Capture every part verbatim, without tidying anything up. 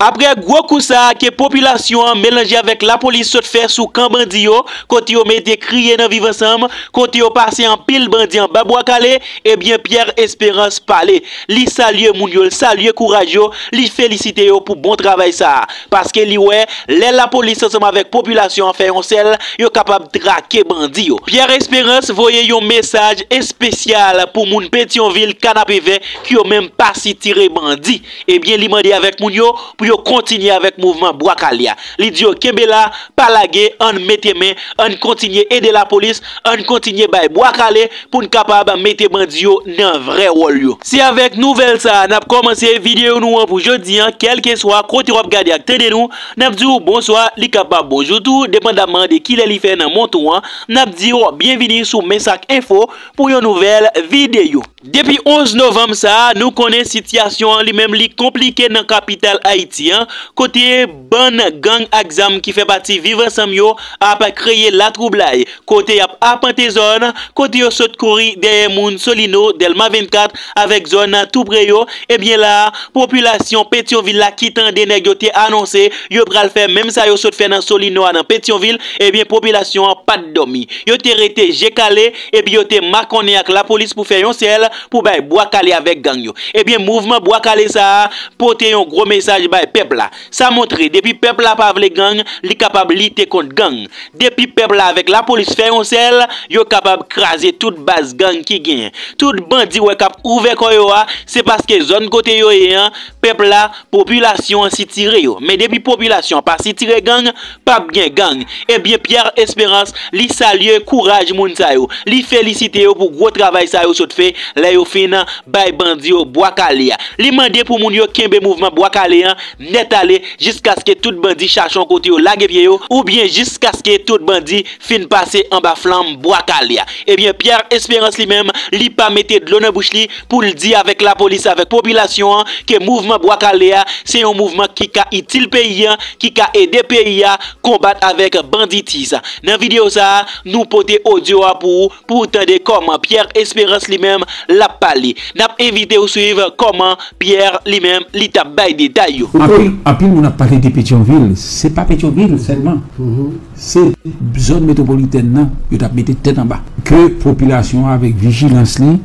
Après gros coup ça que population mélangée avec la police se fait sous camp Bandio, côté yo mette crier dans vivre ensemble, côté yo passé en pile bandi en Bwa Kale, et bien Pierre Espérance parler. Li salue moun yo, salue courageux, li félicite yo pour bon travail ça parce que li ouais, la police ensemble avec population fait un sel, yo capable traquer bandi yo. Pierre Espérance voyez un message spécial pour moun Pétionville Canapé Vert qui ont même pas si tiré bandi. Et bien li mande avec moun yo pour yo continuer avec mouvement Bwa Kale. Li di yo Kembela pas laguer, on mette main, on continue aider la police, on continue bay Bwa Kale pour nous capable mettre bandi yo dans vrai rôle yo. C'est avec nouvelle ça, n'a commencé vidéo nous pour jeudi an, quel que soit côté vous regarder ak tendez nous, n'a dit bonsoir, li capable bonjour tout dépendamment de qui les fait dans mon tour, n'a dit bienvenue sur Mesak Info pour une nouvelle vidéo. Depuis onze novembre ça, nous connaissons situation li même li compliquée dans capitale haïtien, côté bonne gang exam qui fait partie vivre ensemble yo a créé la troublaille. Côté y a appanté zone, côté yo saute courir derrière moun Solino, Delma vingt-quatre avec zone tout près yo, et bien la population Pétionville la qui tendait négocier annoncé, yo pral faire même ça yo saute faire dans Solino dans Pétionville, et bien population pas de dormi. Yo té rété Jécalé et bien yo té maconné avec la police pour faire un sel pour bay Bwa Kale avec gang yo. Et bien mouvement Bwa Kale ça porter un gros message bay peuple là. Ça montre depuis peuple là pas vle gang, li capable lutter contre gang. Depuis peuple là avec la police fait un sel, yo capable craser toute base gang qui gagne. Tout bandi wè k'ap ouvert koyo a, c'est parce que zone côté yo et peuple là population si tiré yo. Mais depuis population pas si tiré gang, pas bien gang. Et bien Pierre Espérance li salue courage moun sa yo. Li félicite yo pour gros travail ça yo sot fait. La yo fin bay bandi yo Bwa Kale. Li mande pour moun yo kembe mouvement Bwa Kale net aller jusqu'à ce que tout bandi chachon côté yo lage pied yo ou bien jusqu'à ce que tout bandi fin passer en bas flamme Bwa Kale. Et bien Pierre Espérance lui-même li pas mettre de l'eau dans bouche li pour le dire avec la police avec population que mouvement Bwa Kale c'est un mouvement qui ka utile pays qui ka aider pays à combattre avec banditisme. Dans vidéo ça nous porter audio pour pour tendre comment Pierre Espérance lui-même la pali. N'a invité ou suivre comment Pierre lui-même li t'a bail détail. En plus, on a parlé de Pétionville. C'est pas Pétionville seulement. Mm-hmm. C'est zone métropolitaine. Il t'a mis tête en bas. Que population avec vigilance li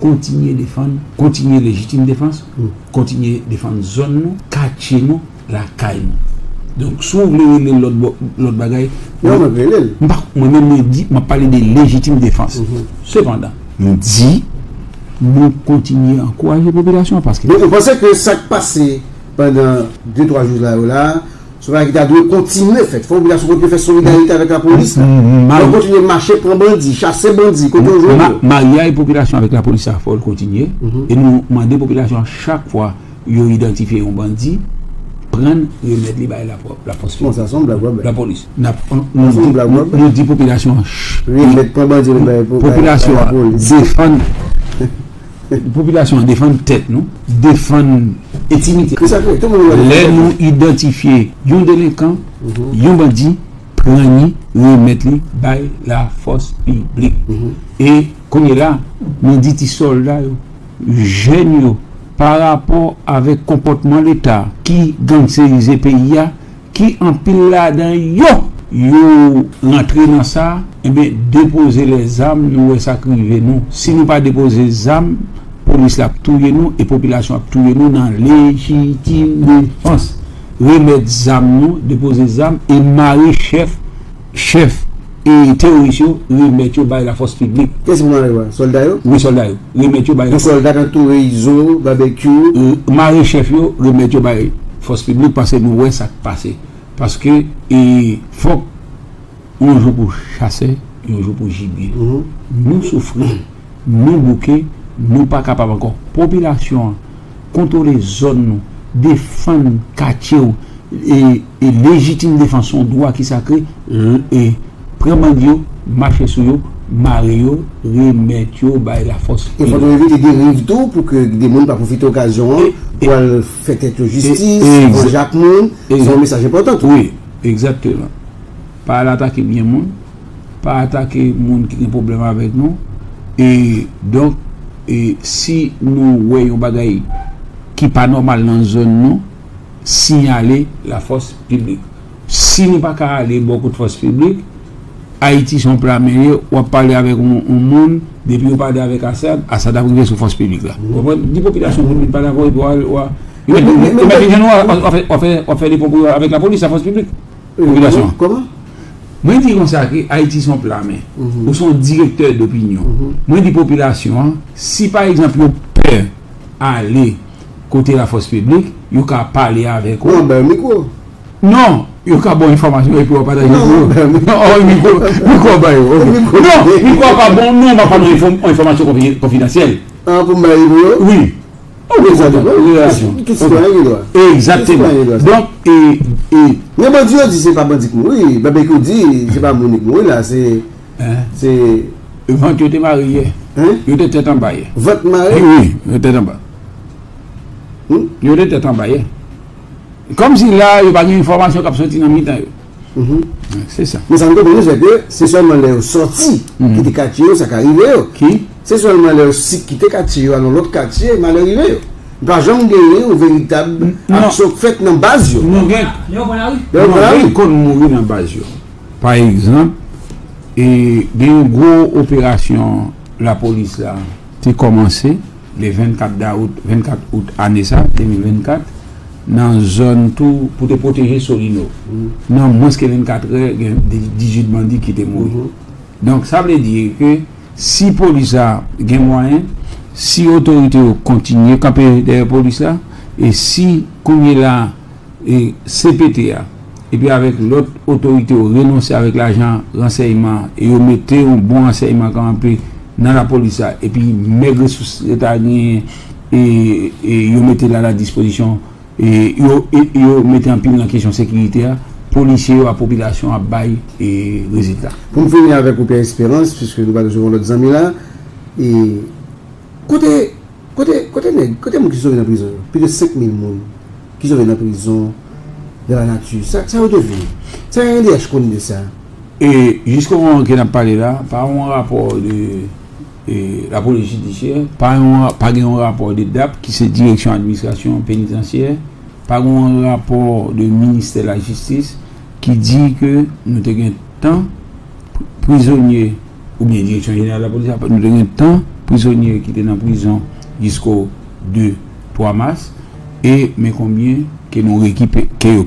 continue à défendre, continue légitime défense, mm. continue à défendre zone nous, quartier nous, la caille. Donc, si vous voulez l'autre bagaille, moi-même, je parle de légitime défense. Mm-hmm. Cependant, nous dit nous continuons à encourager la population parce que... Mais vous pensez que ça passé pendant deux trois jours là, là ce qui a dû continuer à faire, la population continue à faire solidarité avec la police, on continue à marcher pour bandits, chasser bandits, continuer à jouer. Maria et population avec la police, il faut continuer. Et nous demandons la population à chaque fois qu'ils identifient un bandit, prendre et mettre les bails à la police. La police. Nous disons population, population défendre. La population défend tête, nous défend intimité. Les nous identifier un délinquant, un bandit, prenez, remettez par la force publique. Et comme il là, nous dit les soldats, géniaux, par rapport avec comportement de l'État qui gangsterise le pays, qui empile là-dedans, yo, yo rentrez dans ça, et bien déposer les armes, nous sacrifier nous. Si nous pas déposer les armes, police a touillé nous et population a touillé nous dans légitime défense. Remettre les armes, nous, déposer les armes et marier chef, chef et terroriste, remettre par la force publique. Qu'est-ce que vous avez dit? Soldats? Oui, soldats. Remettre par la force publique. Soldats dans tout réseau, barbecue. Marier chef, remettre par la force publique parce que nous voyons ça passer. Parce que il faut un jour pour chasser, un jour pour gibier. Mm-hmm. Nous souffrons, nous bouquets. Nous pas capables encore. Population, contrôler zone, défendre quartier et, et légitime défense son droit qui sacré et prendre marcher sur eux, Mario, remettre yo par la force. Il faut éviter des dérives tout pour que des gens ne profitent de l'occasion pour faire tête justice, pour Jacques Moun, c'est un message important. Oui, exactement. Pas l'attaquer bien monde, pas attaquer monde qui a un problème avec nous. Et donc, et si nous voyons des choses qui ne sont pas normales dans la zone, signaler la force publique. Si nous ne pouvons pas aller beaucoup de force publique, Haïti sont prêts à mener, ou à parler avec un monde, depuis qu'on parle avec Assad, Assad a pris sous force publique. Les populations ne peuvent pas l'avoir, on fait des propos avec la police, la force publique. Population. Comment? Moi, je dis comme ça, Haïti sont plats, mais ils sont directeurs d'opinion. Moi, je dis population, si par exemple, on peut aller côté la force publique, ils peuvent parler avec eux. Non, ben, mais quoi? Non, il y a bonne information et puis on partage. Non, il n'y a pas bon, non, on va prendre une information confidentielle. Ah, pour me dire, oui. Exactement. Donc, et. Mais bon Dieu dit, c'est pas bon Dieu, oui. Ben, ben, dit, c'est pas bon Dieu, là, c'est. C'est. Quand tu étais marié, tu étais tête en bas. Votre mari? Oui, tu étais en bas. Tu étais tête en bas. Comme si là, il n'y a pas d'information qui a sorti dans le mi-temps. C'est ça. Mais ça me comprend, c'est que c'est seulement les sorties qui étaient catchées, ça qui arrivait. Qui? C'est seulement les sites qui étaient catchées, alors l'autre catchée, mais elle arrivait. Pas jamais gagné au véritable action faite dans la base. Non, il y a mourir dans la base. Par exemple, il y a une grosse opération, la police là, qui a commencé le vingt-quatre août deux mille vingt-quatre. Dans zone tout pour te protéger Solino. Mm. Non, moins que vingt-quatre heures, il y a dix-huit bandits qui étaient morts. Mm. Donc ça veut dire que si la police a des moyens, si l'autorité continue à camper derrière la police, là, et si Koumila et C P T A, et puis avec l'autre autorité, renonce avec l'agent renseignement, et on mettait un bon renseignement campé dans la police, là, et puis maigre sous l'État, et on mettait là à la disposition. Et ils mettent en pile la question sécuritaire, policiers à population à bail et résultat. Pour finir avec Pierre Espérance, puisque nous avons l'autre ami là, et côté côté côté côté qui sont dans la prison, plus de cinq mille personnes qui sont dans la prison, dans la nature, ça ça redevient. Ça a un lien de ça. Et jusqu'au moment qu'on a parlé là, par un rapport de Et la police judiciaire, par un, par un rapport de D A P, qui c'est direction administration pénitentiaire, par un rapport du ministère de la Justice, qui dit que nous avons tant prisonniers, ou bien direction générale de la police, nous avons tant prisonniers qui étaient dans la prison jusqu'au deux trois mars, et mais combien qui nous récupérons,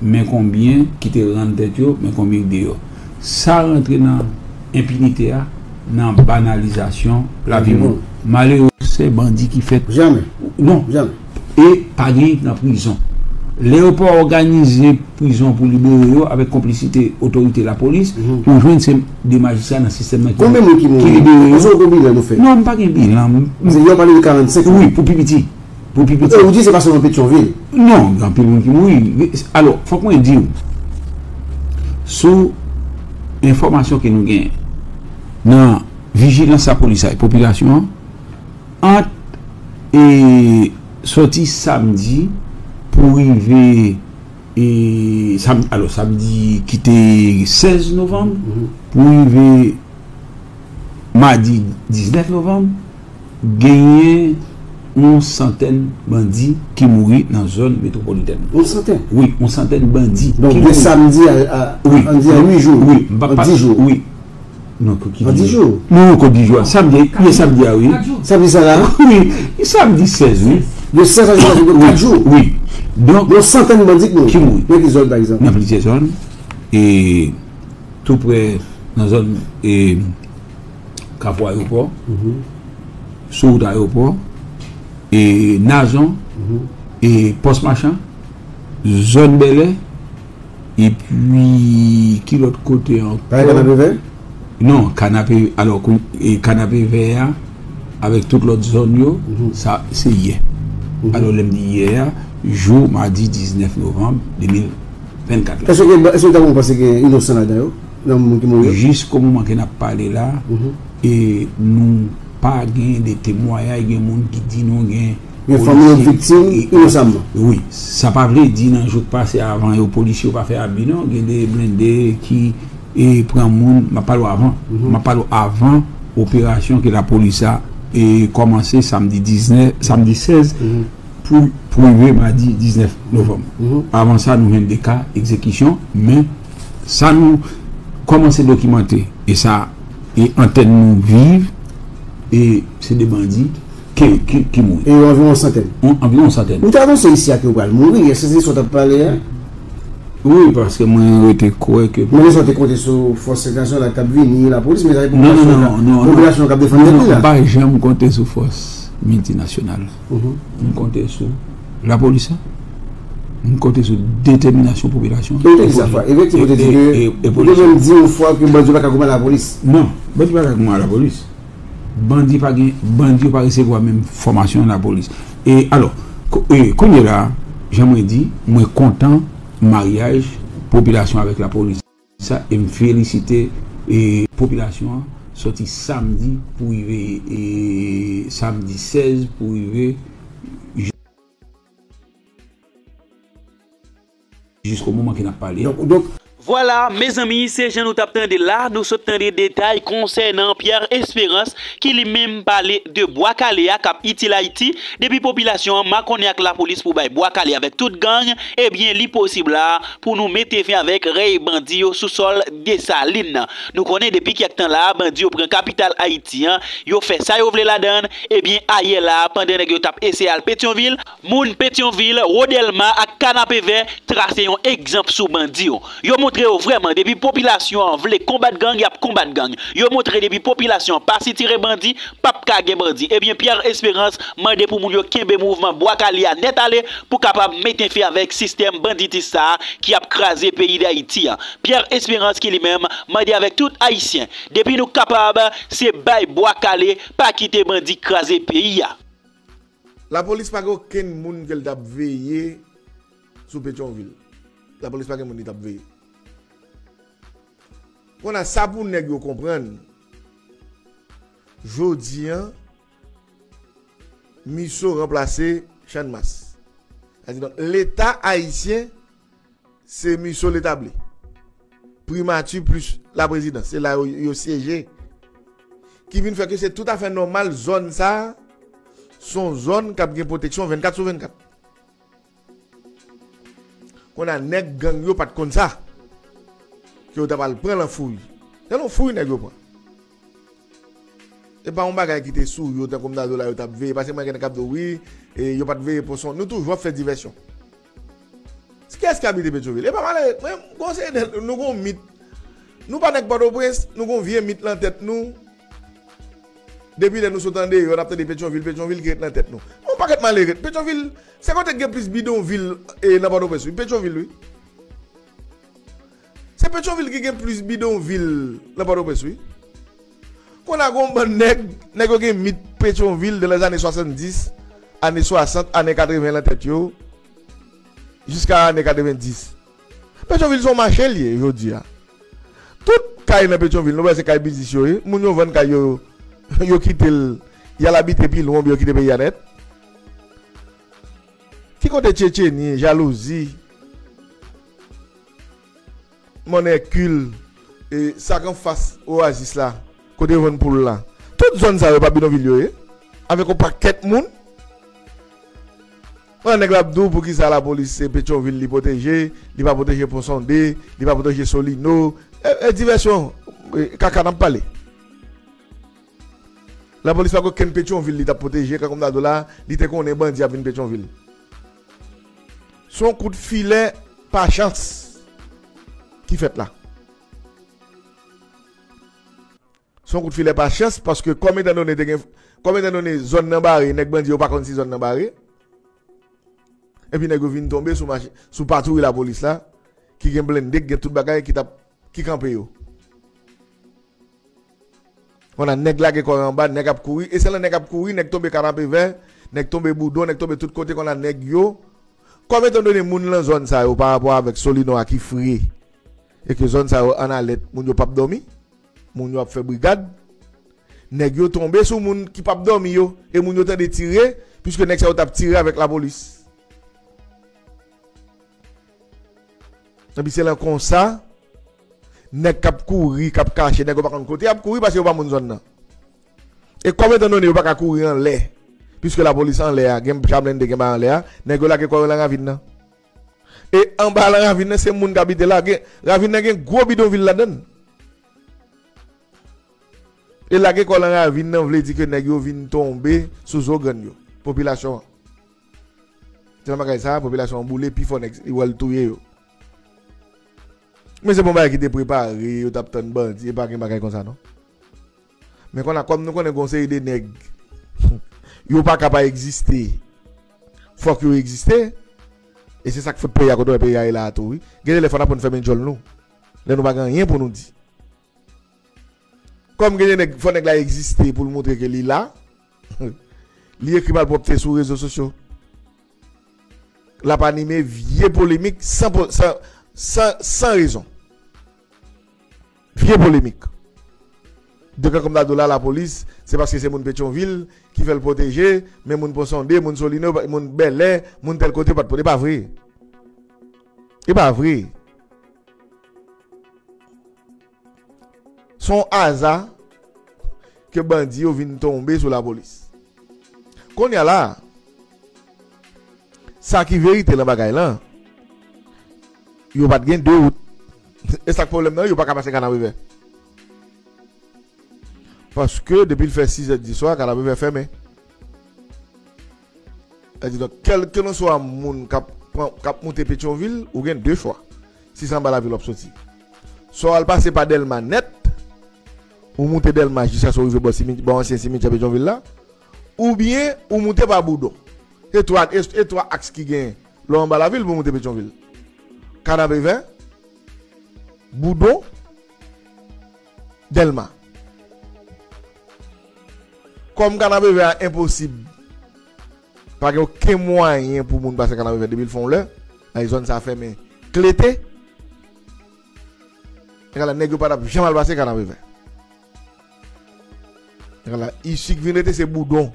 mais combien qui te rendent tête, mais combien d'ailleurs. Ça rentre dans l'impunité. Dans la banalisation, la vie. Malheureusement, c'est bandit qui fait. Jamais. Non, jamais. Et pas gagné dans la prison. L'aéroport organisé prison pour libérer avec complicité autorité de la police. On joint des magistrats dans le système qui libère. Non, pas de bilan. Vous avez parlé de quarante-cinq. Oui, pour Pipiti. Pour Pipiti. Vous dites que ce n'est pas seulement Pétionville. Non, grand Pipiti qui mourit. Alors, il faut qu'on dise sous l'information que nous gagnons. Dans vigilance à la police et la population, entre et sorti samedi pour arriver et sam, alors samedi qui était seize novembre, pour arriver mardi dix-neuf novembre, gagner une centaine de bandits qui mourent dans la zone métropolitaine. Une centaine? Oui, une centaine de bandits. Donc de samedi à, à, oui. à huit jours, oui, à dix jours. Oui. Non, en dix jours. Non, en dix jours. Samedi, il est samedi, oui. Samedi, ça là. Oui, samedi seize, oui. Le seize, il y a quatre jours. Oui. Donc, il y a centaines de bandits qui mourent. Dans les zones, par exemple. Dans les zones. Et tout près, dans la zone Kavo Aéroport, Souda Aéroport, et Nazon, et Post-Machin, Zone Belay, et puis, qui l'autre côté encore. Par Canapé Vert? Non, canapé, alors, et canapé vert, avec toute l'autre zone, yo, mm-hmm. ça, c'est hier. Mm-hmm. Alors, l'homme dit hier, jour, mardi dix-neuf novembre deux mille vingt-quatre. Est-ce que vous pensez qu'il est innocent là-dedans? Jusqu'au moment qu'on a parlé là, mm-hmm. et nous, pas de témoins, il y a des gens qui disent non, il y a des familles victimes innocemment. Oui, ça pas vrai, dit dans le jour passé avant, les policiers n'ont pas fait abus, non, il y a des blindés qui. Et prend monde, je parle avant, je parle avant l'opération que la police a commencé samedi dix-neuf, samedi seize, pour le mardi dix-neuf novembre. Mm-hmm. Avant ça, nous avons des cas d'exécution, mais ça nous commence à documenter. Et ça, et antenne nous vive, et c'est des bandits qui, qui, qui mourent. Et environ une centaine. On, environ une centaine. Vous annoncé ici à que vous allez mourir, est-ce que vous avez parlé? Oui, parce que moi, j'étais quoi que. Moi, j'étais compté sur force sécurité, la cabine, la police, mais j'avais pas. Non, non, non, non. Non, non, non. Je ne comptais sur force multinationale. Je comptais sur la police. Je comptais sur détermination de la population. Effectivement, vous avez dit une fois que Bandio n'a pas combattu la police. Non, Bandio n'a pas combattu la police. Bandio n'a pas recevoir même formation de la police. Et alors, quand il est là, j'aimerais dire, je suis content. Mariage, population avec la police. Ça, et me féliciter et population sorti samedi pour arriver et samedi seize pour arriver jusqu'au moment qu'il n'a pas parlé. Donc, donc... Voilà, mes amis, c'est Jean-Noul Taptainde là. Nous sommes des détails concernant Pierre Espérance qui lui-même parlait de Bwa Kale à Cap Itil Haïti. Depuis population, ma avec la police pour Bwa Kale avec toute gang, eh bien, li possible là pour nous mettre fin avec Ray Bandio sous-sol de Saline. Nous connaissons depuis quelques temps là, Bandio prend capitale haïtien, yo fait ça, yo vle la donne, eh bien, aïe là, pendant que yo tap essayé à Pétionville, moun Pétionville, Rodelma à Canapé Vert, tracé un exemple sous Bandio. Yo montre vraiment depuis population vle combattre gang y a combattre gang yo montré depuis population pas si tirer bandit pas kage bandit et bien Pierre Espérance mandé pour moun yo kembe mouvement Bwa Kale a net aller pour capable mettre fin avec système banditissa qui a crasé pays d'Haïti. Pierre Espérance qui lui-même mandé avec tout haïtien depuis nous capable c'est bay Bwa Kale pas quitter bandit craser pays. La police pas aucun moun qui t'a veiller sous Pétionville. La police pas aucun moun qui t'a veiller. On a ça pour nous comprendre. Jodi, Misso remplacé Chanmas. L'État haïtien, c'est Misso l'établi. Primature plus la présidence. C'est là où il y a siégé. Qui vient faire que c'est tout à fait normal. Zone ça, son zone qui a une protection vingt-quatre sur vingt-quatre. On a nèg gang yo pas de compte ça. Qui ont pris la fouille. Ils ont fouillé les gens. Et pas on va quitter sous, ils ont comme dans la ils ont veillé, parce que moi j'ai un cap de oui, et ils ont pas de veillé pour son. Nous toujours faire diversion. Qu'est-ce qui habite Pétionville? Et pas mal, même nous avons un mythe. Nous pas avec Port-au-Prince, nous avons un vieux mythe en tête nous. Depuis que nous sommes entendus, on a peut-être Pétionville, Pétionville qui est en tête nous. On pas être malheureux. Pétionville, c'est quand tu as plus bidonville et dans Port-au-Prince. Pétionville, oui. C'est Pétionville qui a plus bidonville dans Port-au-Prince. Quand on a un bon nègre, nègre qui a mis Pétionville dans les années soixante-dix, années soixante, années quatre-vingt, jusqu'à années quatre-vingt-dix. Pétionville sont marchés liés aujourd'hui. Tout le monde dans Pétionville, nous c'est un business. Les gens vendent des choses, ils quittent l'habitat, ils quittent le pays net. Qui compte Tchétchénie, jalousie? Monecule et ça qu'on face oasis là côté von pour là toute zone ça pas bidonville avec un paquet moun on nèg l'abdou pour qui ça la police c'est Pétionville li protéger li pas protéger pour sondé li pas protéger Solino et diversion kaka n'a parlé la police pas aucun Pétionville li t'a protéger comme dans là li te connaît bandi a vinn Pétionville son coup de filet par chance qui fait là son coup de filet pas chance parce que comme étant donné comme étant donné zone nan barré nèg bandi pas connait si zone nan barré et puis nèg vinn tomber sous sous partout la police là qui gen blindé gen tout bagay qui t'a qui camper yo on a nèg la qui corps en bas nèg a courir et c'est là nèg a courir nèg tomber Canapé Vert nèg tomber Boudon nèg tomber tout côté qu'on a nèg yo comme étant donné moun lan zone ça yo par rapport avec Solino qui fré. Et que zone ça en alerte, moun yo pas dormi, moun yo a fait brigade, nèg yo tombé sur moun qui pas dormi yo et moun yo t'a tiré puisque nèg ça t'a tiré avec la police. Puis c'est là comme ça, nèg k'ap courir, k'ap cacher, nèg pas kon côté, a courir parce que yo pas moun zone là. Et comme étant donné yo pas ka courir en l'air, puisque la police en l'air, gem chablende de gem en l'air, n'égola que quoi la ravine. Et en bas la ravine, c'est moun habite là, ravine gen gros bidonville là-dedans. Et la que quoi la ravine, on veut dire que nèg yo vinn tomber sous organ yo, population. C'est la ça, population boulé puis faut il touyer yo. Mais c'est bon bagay qui te préparé, yo tap tan bandi, et pas gen bagay comme ça non. Mais quand on a comme nous connaît conseil des nèg yo pas capable exister. Faut que yo exister. Et c'est ça qu'il faut payer à côté de payer là tout. Gardez les fans pour nous faire une jolle nous. Là nous pas rien pour nous dire. Comme gagner nèg faut nèg là exister pour montrer que li là. Li écrit mal propre sur les réseaux sociaux. La pas animé vieille polémique sans sans sans, sans raison. Vieille polémique. De comme la dola, la police, c'est parce que c'est mon Pétionville qui veut le protéger, mais mon Poissondé, mon Solino, mon Belay, mon tel côté, pas de protéger. C'est pas vrai. C'est pas vrai. Son hasard que Bandio vient tomber sur la police. Quand il y a là, ça qui vérité dans bagaille là, il n'y a pas de deux routes. Et ça problème là, il n'y a pas de passer Canapé Vert. Parce que depuis le fait six heures du soir, Canapé Vert fermé. Elle dit donc, quel que soit le monde qui a monté Pétionville, ou gagne deux choix. Si ça va la ville, sorti. Soit elle passe par Delma net, ou monter Delma jusqu'à ce que vous ancien cimetière Pétionville là, ou bien ou monter par Boudon. Et trois axes qui gagnent l'on va la ville pour monter Pétionville. Canapé Vert, Boudon, Delma. Comme Canapé Vert impossible, parce qu'il n'y a aucun moyen pour moun passer Canapé Vert depuis le fond là, la zone ça fait mais clété. Et la nègre pas jamais passer Canapé Vert. Et la ici qui vient c'est Boudon.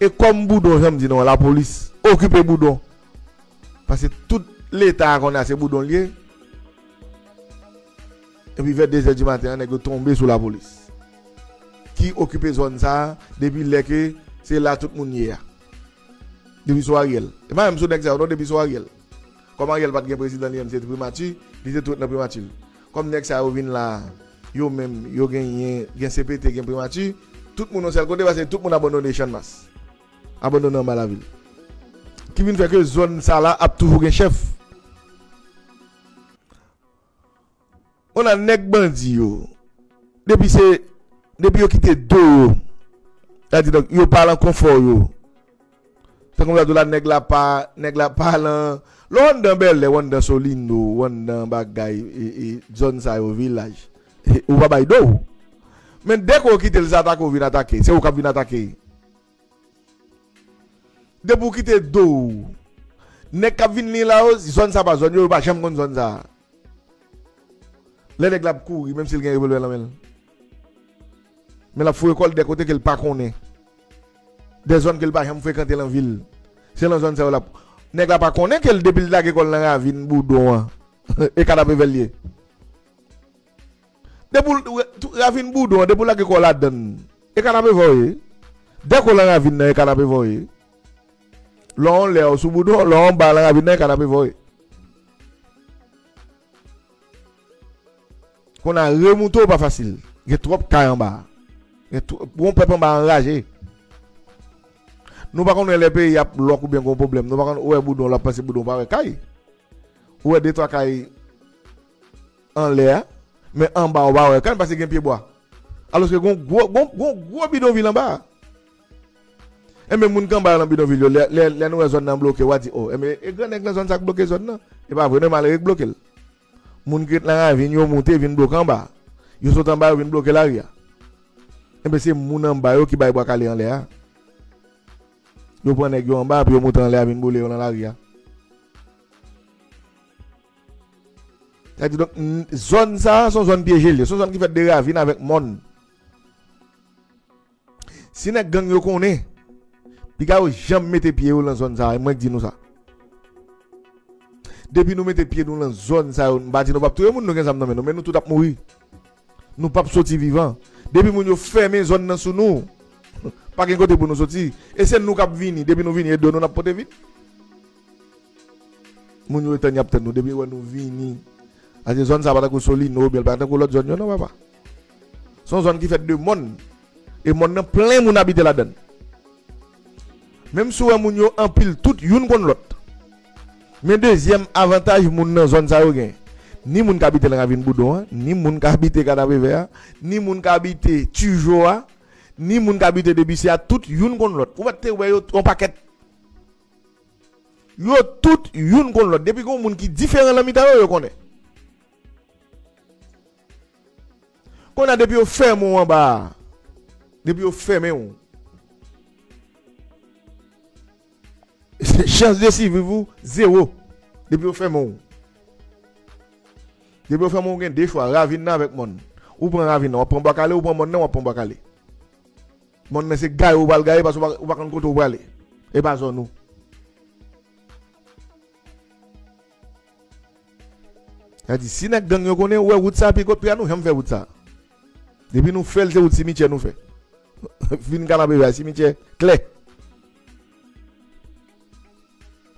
Et comme Boudon, j'aime dire non, la police occupe Boudon, parce que tout l'État qu'on a c'est Boudon lié. Et puis vers deux heures du matin, on est tombé sous la police. Qui occupe zone ça depuis le que c'est là tout le monde hier depuis Soariel et même son examen depuis Soariel comme Ariel pas de président lui c'est primature il est tout dans primature comme next ça revient là yo même yo gagné gain C P T gain primature tout le monde seul côté parce que tout le monde abandonné champ masse abandonné dans la ville qui vient faire que zone ça là a toujours un chef on a nèg bandi yo depuis c'est depuis qu'ils quittent deux, ils parlent en confort. C'est comme ça que la nègre la parle. L'on d'un bel, on d'un Solino, on d'un bagay, zone ça au village. Ou pas bail d'eau. Mais dès qu'on quitte les attaques, on vient attaquer. C'est où qu'on vient attaquer. Dès qu'on quitte deux, nègre qui vient là-haut, zone ça pas zone, il n'y a pas jamais de zone ça. Les nègres la courent, même s'ils gagnent le revolver. Mais la fouille des côtés qu'elle pas connaît. Des zones qu'elle pas jamais fréquenter en ville. C'est la zone ça là. Nèg la pas connaît qu'elle depuis la école la ravine Boudon et Canapé Vert. Depuis ravine Boudon, depuis la école la donne et Canapé Vert. Dès qu'on la ravine et Canapé Vert. L'on l'air sous Boudon, l'on bas la ravine et Canapé Vert. Qu'on a remonté pas facile. Il y a trop de cas en bas. On peut pas enrager. Nous par contre les pays y a bloc ou bien gros problème. Nous par contre ouais Boudon la passe Boudon par caille. Ouais deux trois caille en l'air mais en bas on va quand parce que gain pied bois. Alors que gon gros gon gros bidonville en bas. Et même moun kan ba dans bidonville les les nous zone nan bloqué on dit oh et mais grand nèg dans zone ça bloqué zone là et pas vraiment mal bloqué. Moun qui la ravine yo monter vinn bloquer en bas. Yo sont en bas vinn bloquer l'arrière. Et bien c'est moun en bas qui va Bwa Kale en l'air. Yo prend nèg yo en bas puis yo monte en l'air vinn boule dans l'arrière. Ça dit donc zone ça son zone piégée, son zone qui fait des ravines avec monde. Si nèg gang yo connaît, puis ga jamais mettre pied dans zone ça, moi dis nous ça. Depuis nous mettre pied dans zone ça, on bâti nous pas tout le monde nous gagne ça non mais nous tout a mourir. Nous pas sortir vivant. Depuis que nous fermons les zones sous nous, Pas de côté pour nous sortir. Et c'est nous qui avons venu. Depuis nous venons, et deux nous avons porté vite. Nous avons été en train de nous. Depuis nous venons. À des zones, ça va être Solino, bien par exemple, l'autre zone, non, papa. Son zone qui fait deux mondes. Et monde plein moun habite là-dedans. Même si on moun yo en pile tout une contre l'autre. Mais deuxième avantage moun dans zone ça yo gen. Ni moun qui habite la Ravine Boudon, ni moun qui habite Canapé Vert, ni moun qui habite Tujoa, ni moun qui habite Debissia, tout une contre l'autre. Ou va te wè yo en paquet. Yo tout une contre l'autre depuis qu'on moun qui différent la mitan yo connaît. Qu'on a depuis au ferme ou en bas. Depuis au fermé ou. Chance de suivre vous, zéro. Depuis au fermé ou. Depuis au fermé ou, vous avez deux choix. Ravine avec mon. Ou prend Ravine, on prend Bwa Kale, ou prend mon, on prend Bwa Kale. Mon, c'est gars ou pas le gars, parce qu'on va prendre côté ou pas aller. Et pas zone nous. Elle dit, si nous avons connaît, ou est-ce que ça, puis nous, j'aime faire ça. Depuis nous faisons le cimetière, nous faisons. Fin Canapé Vert, cimetière, clé.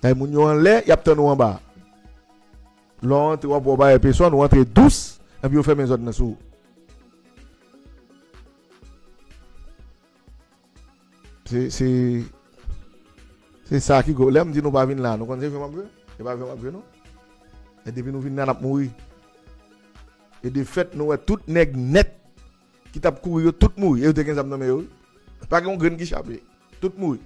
Les gens sont en l'air, ils sont en bas. L'on entre en bas et personne, on entre douce, et puis on fait mes autres dans le sous. C'est ça qui go. Là, je me dis, nous ne venons pas là. Nous connaissons vraiment peu. Nous ne venons pas peu, non? Et depuis nous venons là, nous mourons. Et de fait, nous sommes tous nets. Qui t'a couru, tout mouille. Et vous avez quinze ans de mouille. Pas qu'on gagne qui chape. Tout mouille.